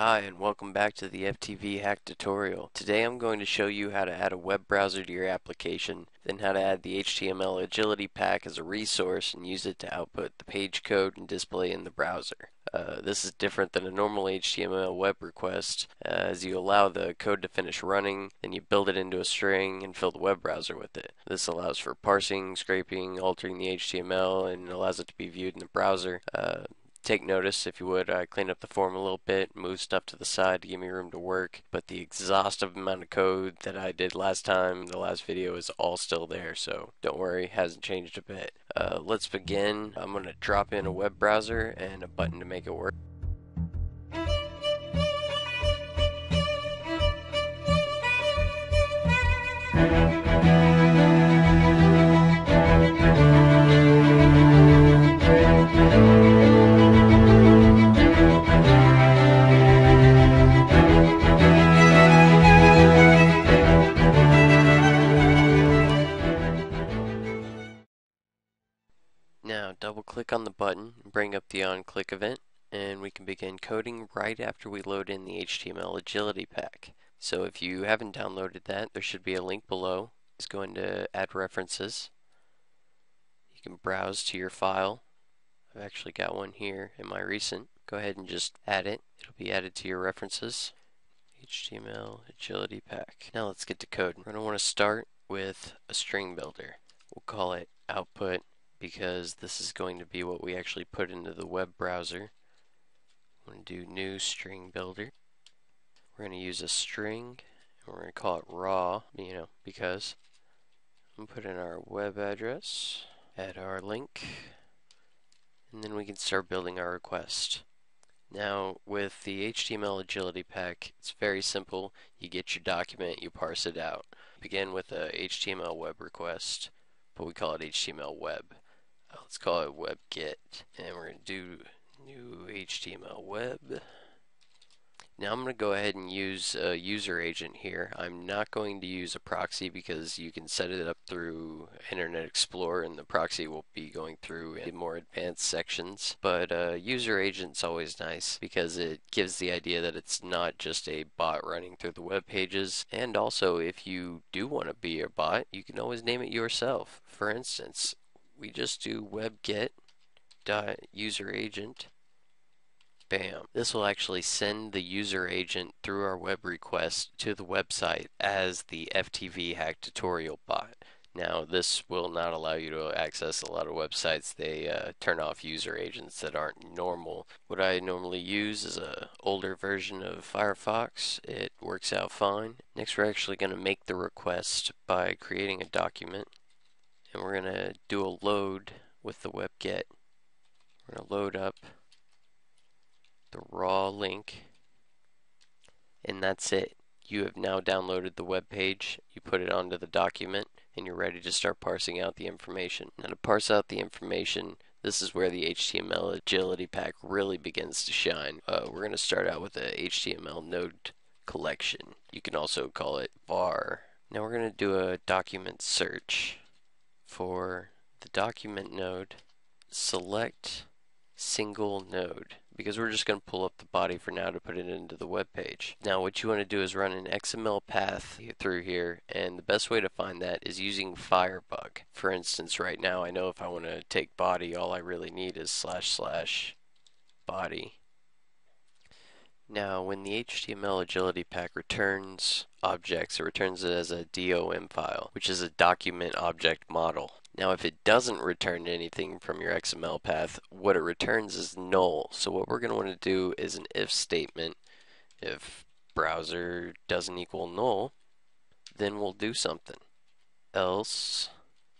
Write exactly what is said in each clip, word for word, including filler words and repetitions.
Hi and welcome back to the F T V hack tutorial. Today I'm going to show you how to add a web browser to your application, then how to add the H T M L Agility Pack as a resource and use it to output the page code and display in the browser. Uh, this is different than a normal H T M L web request, uh, as you allow the code to finish running, then you build it into a string and fill the web browser with it. This allows for parsing, scraping, altering the H T M L, and allows it to be viewed in the browser. Uh, Take notice, if you would, I cleaned up the form a little bit, moved stuff to the side to give me room to work, but the exhaustive amount of code that I did last time, the last video, is all still there, so don't worry, it hasn't changed a bit. Uh, let's begin. I'm going to drop in a web browser and a button to make it work. Now double click on the button, bring up the on-click event, and we can begin coding right after we load in the H T M L Agility Pack. So if you haven't downloaded that, there should be a link below. It's going to add references. You can browse to your file. I've actually got one here in my recent. Go ahead and just add it. It'll be added to your references. H T M L Agility Pack. Now let's get to code. We're going to want to start with a string builder. We'll call it output, because this is going to be what we actually put into the web browser. I'm going to do new string builder. We're going to use a string, and we're going to call it raw, you know, because. I'm going to put in our web address, add our link, and then we can start building our request. Now, with the H T M L Agility Pack, it's very simple. You get your document, you parse it out. Begin with a H T M L web request, but we call it H T M L web. Let's call it WebGit, and we're going to do new H T M L web. Now I'm going to go ahead and use a user agent here. I'm not going to use a proxy because you can set it up through Internet Explorer, and the proxy will be going through in more advanced sections. But a uh, user agent's always nice because it gives the idea that it's not just a bot running through the web pages. And also, if you do want to be a bot, you can always name it yourself. For instance, we just do webget.userAgent. Bam. This will actually send the user agent through our web request to the website as the F T V hack tutorial bot. Now, this will not allow you to access a lot of websites. They uh, turn off user agents that aren't normal. What I normally use is an older version of Firefox. It works out fine. Next, we're actually going to make the request by creating a document. And we're going to do a load with the webget. We're going to load up the raw link, and that's it. You have now downloaded the web page. You put it onto the document, and you're ready to start parsing out the information. Now, to parse out the information, this is where the H T M L Agility Pack really begins to shine. Uh, we're going to start out with a H T M L node collection. You can also call it var. Now we're going to do a document search for the document node. Select single node, because we're just going to pull up the body for now to put it into the web page. Now what you want to do is run an X M L path through here, and the best way to find that is using Firebug. For instance, right now I know if I want to take body, all I really need is slash slash body. Now when the H T M L Agility Pack returns objects, it returns it as a D O M file, which is a document object model. Now if it doesn't return anything from your X M L path, what it returns is null. So what we're going to want to do is an if statement. If browser doesn't equal null, then we'll do something. Else,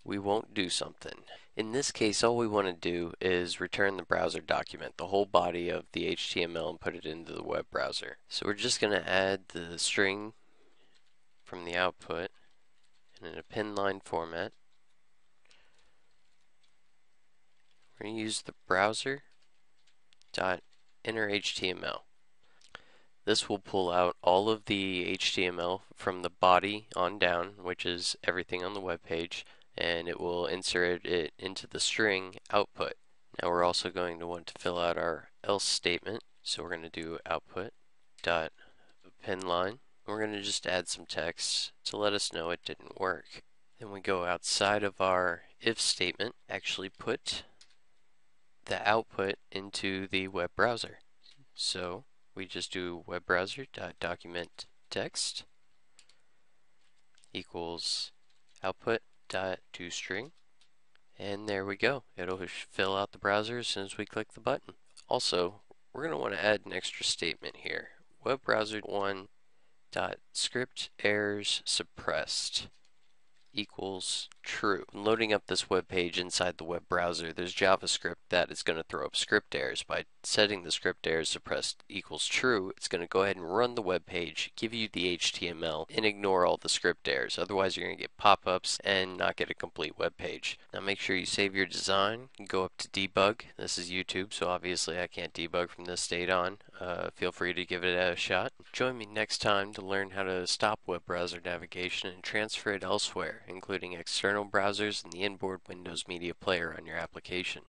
we won't do something. In this case, all we want to do is return the browser document, the whole body of the H T M L, and put it into the web browser. So we're just going to add the string from the output in an append line format. We're going to use the browser.innerHTML. This will pull out all of the H T M L from the body on down, which is everything on the web page, and it will insert it into the string output. Now we're also going to want to fill out our else statement, so we're going to do output dot pin line. We're going to just add some text to let us know it didn't work. Then we go outside of our if statement, actually put the output into the web browser. So we just do web browser dot document text equals output dot toString, and there we go. It'll fill out the browser as soon as we click the button. Also, we're going to want to add an extra statement here. Web browser one dot script errors suppressed equals true. When loading up this web page inside the web browser, there's JavaScript that is going to throw up script errors. By setting the script errors suppressed equals true, it's going to go ahead and run the web page, give you the H T M L, and ignore all the script errors. Otherwise, you're going to get pop-ups and not get a complete web page. Now make sure you save your design. You go up to debug. This is YouTube, so obviously I can't debug from this state on. Uh, feel free to give it a shot. Join me next time to learn how to stop web browser navigation and transfer it elsewhere, including external browsers and the inboard Windows Media Player on your application.